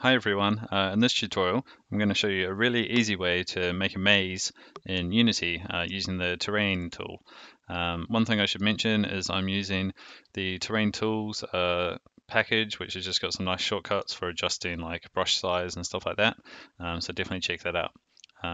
Hi everyone, in this tutorial I'm going to show you a really easy way to make a maze in Unity using the Terrain tool. One thing I should mention is I'm using the Terrain Tools package, which has just got some nice shortcuts for adjusting like brush size and stuff like that, so definitely check that out.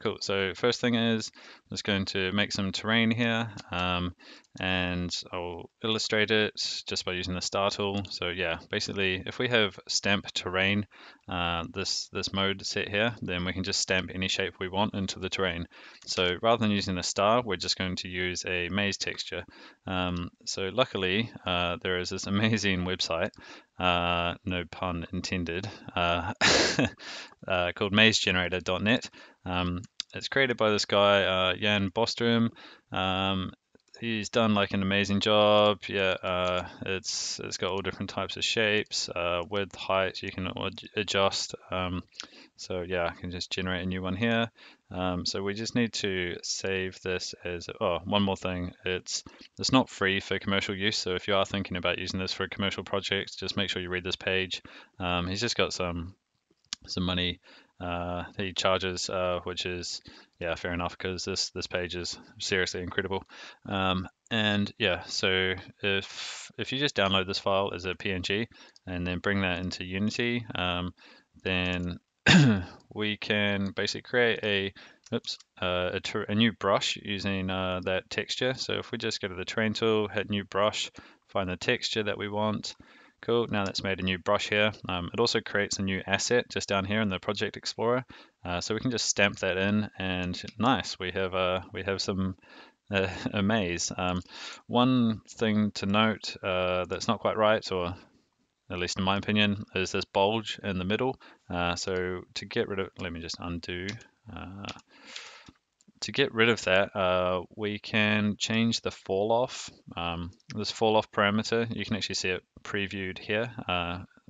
Cool, so first thing is I'm just going to make some terrain here, and I'll illustrate it just by using the star tool. So yeah, basically if we have stamp terrain, this mode set here, then we can just stamp any shape we want into the terrain. So rather than using a star, we're just going to use a maze texture. So luckily there is this amazing website, no pun intended, called MazeGenerator.net. It's created by this guy, Jan Bostrom. He's done like an amazing job. Yeah, it's got all different types of shapes, width, height, you can adjust. So yeah, I can just generate a new one here. So we just need to save this as, oh, one more thing, it's not free for commercial use, so if you are thinking about using this for a commercial project, just make sure you read this page. He's just got some money that he charges, which is, yeah, fair enough, because this page is seriously incredible. And yeah, so if you just download this file as a PNG and then bring that into Unity, then we can basically create a new brush using that texture. So if we just go to the Terrain tool, hit new brush, find the texture that we want. Cool, now that's made a new brush here. It also creates a new asset just down here in the Project Explorer, so we can just stamp that in, and nice, we have some a maze. One thing to note that's not quite right, or at least in my opinion, is this bulge in the middle. So to get rid of, let me just undo. To get rid of that, we can change the fall off. This fall off parameter, you can actually see it previewed here.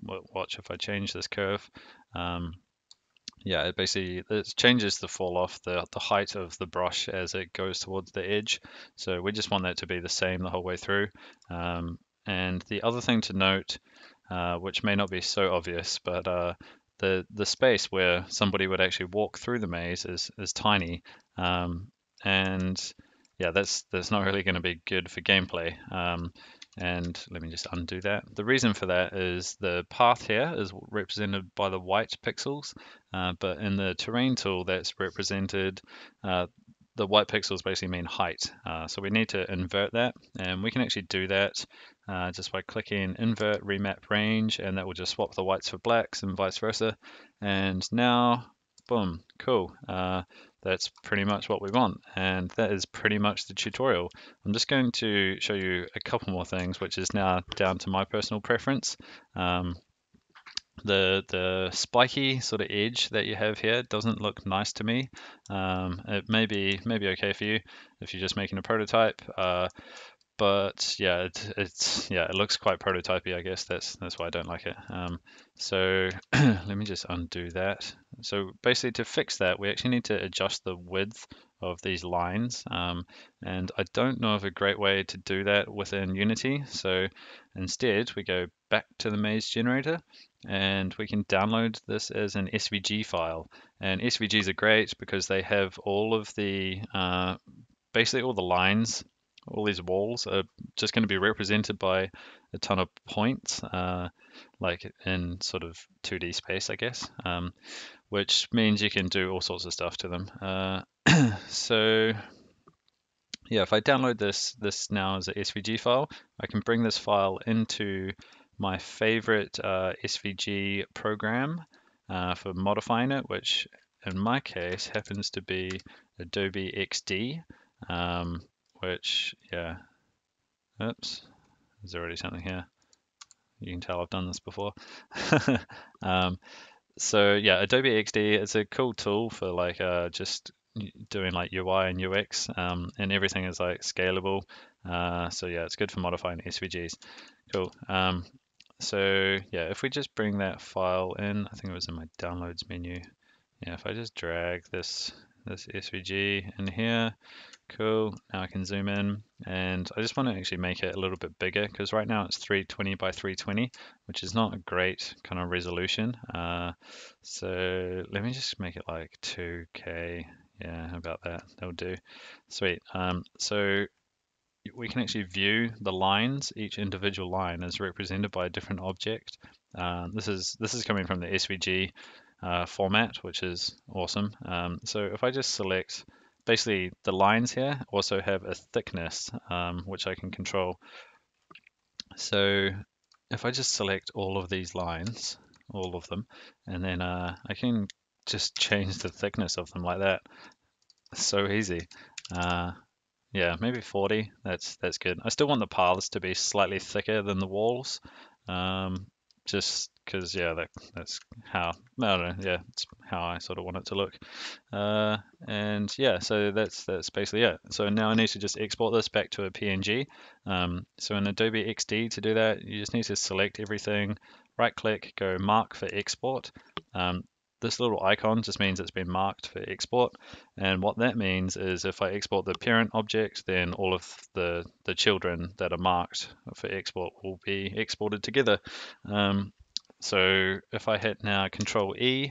Watch if I change this curve. Yeah, it changes the fall off, the height of the brush as it goes towards the edge. So we just want that to be the same the whole way through. And the other thing to note, which may not be so obvious, but the space where somebody would actually walk through the maze is tiny, and yeah, that's not really going to be good for gameplay. And let me just undo that. The reason for that is the path here is represented by the white pixels, but in the terrain tool that's represented, the white pixels basically mean height, so we need to invert that, and we can actually do that just by clicking invert remap range, and that will just swap the whites for blacks and vice versa. And now, boom, cool, that's pretty much what we want, and that is pretty much the tutorial. I'm just going to show you a couple more things, which is now down to my personal preference. The spiky sort of edge that you have here doesn't look nice to me. It may be okay for you if you're just making a prototype, but yeah, it looks quite prototypey, I guess. That's why I don't like it. So let me just undo that. So basically, to fix that, we actually need to adjust the width of these lines, and I don't know of a great way to do that within Unity. So instead, we go back to the maze generator, and we can download this as an SVG file. And SVGs are great because they have all of the basically all the lines. All these walls are just going to be represented by a ton of points, like in sort of 2D space, I guess, which means you can do all sorts of stuff to them. So yeah, if I download this now as a SVG file, I can bring this file into my favorite SVG program for modifying it, which in my case happens to be Adobe XD. Which, yeah, oops, there's already something here. You can tell I've done this before. So yeah, Adobe XD is a cool tool for like just doing like UI and UX, and everything is like scalable. So yeah, it's good for modifying SVGs. Cool. So yeah, if we just bring that file in, I think it was in my downloads menu. Yeah, if I just drag this this SVG in here. Cool, now I can zoom in, and I just want to actually make it a little bit bigger because right now it's 320 by 320, which is not a great kind of resolution. So let me just make it like 2K, yeah, about that, that'll do. Sweet, so we can actually view the lines. Each individual line is represented by a different object. This is coming from the SVG format, which is awesome. So if I just select, basically the lines here also have a thickness which I can control. So if I just select all of these lines, all of them, and then I can just change the thickness of them like that. So easy. Yeah, maybe 40, that's good. I still want the paths to be slightly thicker than the walls, just because, yeah, that's how, I don't know, yeah, it's how I sort of want it to look. And yeah, so that's basically it. So now I need to just export this back to a PNG. So in Adobe XD to do that, you just need to select everything, right click, go mark for export. This little icon just means it's been marked for export, and what that means is if I export the parent object, then all of the children that are marked for export will be exported together. So if I hit now Control E,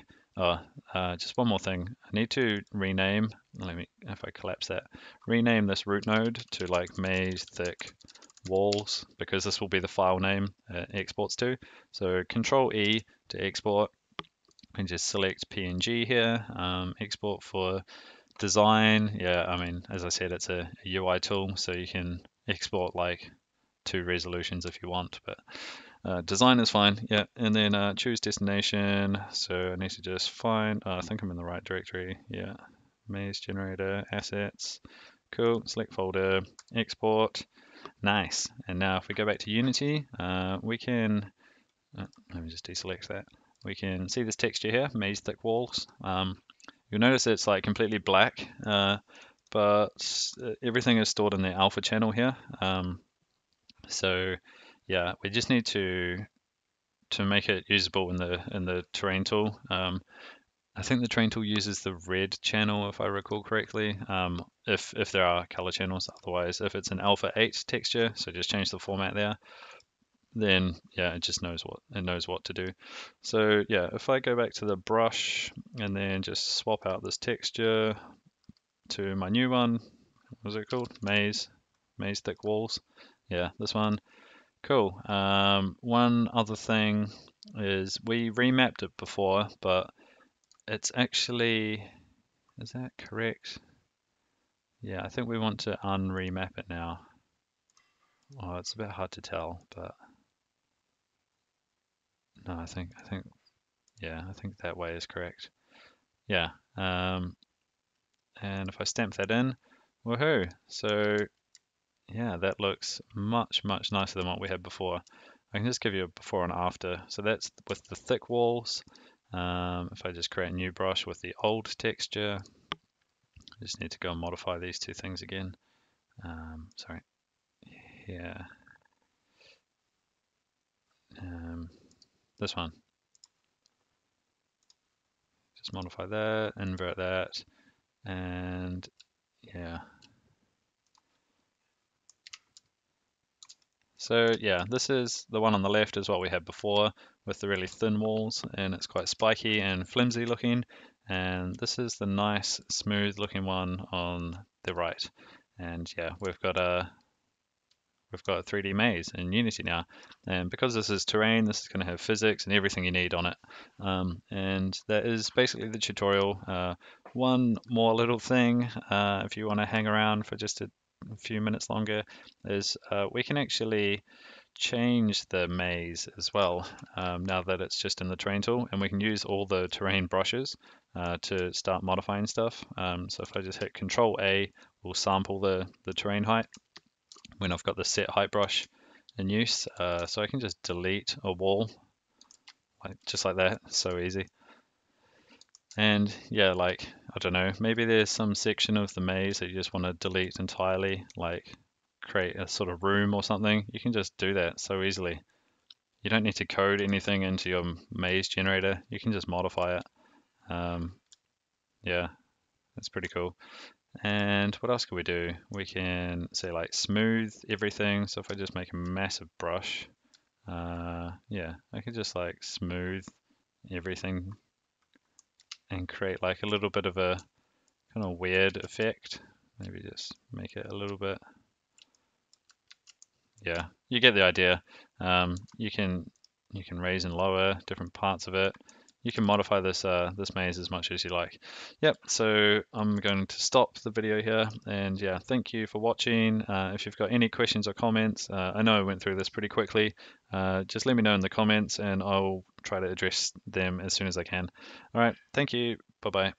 just one more thing, I need to rename, if I collapse that, rename this root node to like maze thick walls, because this will be the file name it exports to. So Control E to export, and just select PNG here, export for design. Yeah, I mean, as I said, it's a UI tool, so you can export like two resolutions if you want, but design is fine. Yeah, and then choose destination. So I need to just find, I think I'm in the right directory. Yeah, Maze Generator, assets, cool, select folder, export, nice. And now if we go back to Unity, we can, let me just deselect that. We can see this texture here, maze thick walls. You'll notice it's like completely black, but everything is stored in the alpha channel here. So yeah, we just need to make it usable in the terrain tool. I think the terrain tool uses the red channel, if I recall correctly. If there are color channels, otherwise, if it's an alpha 8 texture, so just change the format there. Then yeah, it just knows what to do. So yeah, if I go back to the brush and then just swap out this texture to my new one, what was it called? Maze thick walls. Yeah, this one. Cool. One other thing is we remapped it before, but it's actually, is that correct? Yeah, I think we want to unremap it now. Oh, it's a bit hard to tell, but no, I think yeah, I think that way is correct. Yeah, and if I stamp that in, woohoo! So yeah, that looks much nicer than what we had before. I can just give you a before and after. So that's with the thick walls. If I just create a new brush with the old texture, I just need to go and modify these two things again. Sorry, yeah. This one, just modify that, invert that, and yeah. So yeah, this is the one on the left is what we had before with the really thin walls, and it's quite spiky and flimsy looking, and this is the nice smooth looking one on the right. And yeah, we've got a 3D maze in Unity now, and because this is terrain, this is going to have physics and everything you need on it. And that is basically the tutorial. One more little thing, if you want to hang around for just a few minutes longer, is we can actually change the maze as well, now that it's just in the terrain tool, and we can use all the terrain brushes to start modifying stuff. So if I just hit Control A, we'll sample the terrain height when I've got the set height brush in use. So I can just delete a wall, just like that, so easy. And yeah, like, I don't know, maybe there's some section of the maze that you just want to delete entirely, like create a sort of room or something. You can just do that so easily. You don't need to code anything into your maze generator. You can just modify it. Yeah, That's pretty cool. And what else can we do? We can say like smooth everything. So if I just make a massive brush, yeah, I can just like smooth everything and create like a little bit of a kind of weird effect. Maybe just make it a little bit. Yeah, you get the idea. You can raise and lower different parts of it. You can modify this this maze as much as you like. Yep, so I'm going to stop the video here, and yeah, thank you for watching. If you've got any questions or comments, I know I went through this pretty quickly, just let me know in the comments and I'll try to address them as soon as I can. All right, thank you, bye-bye.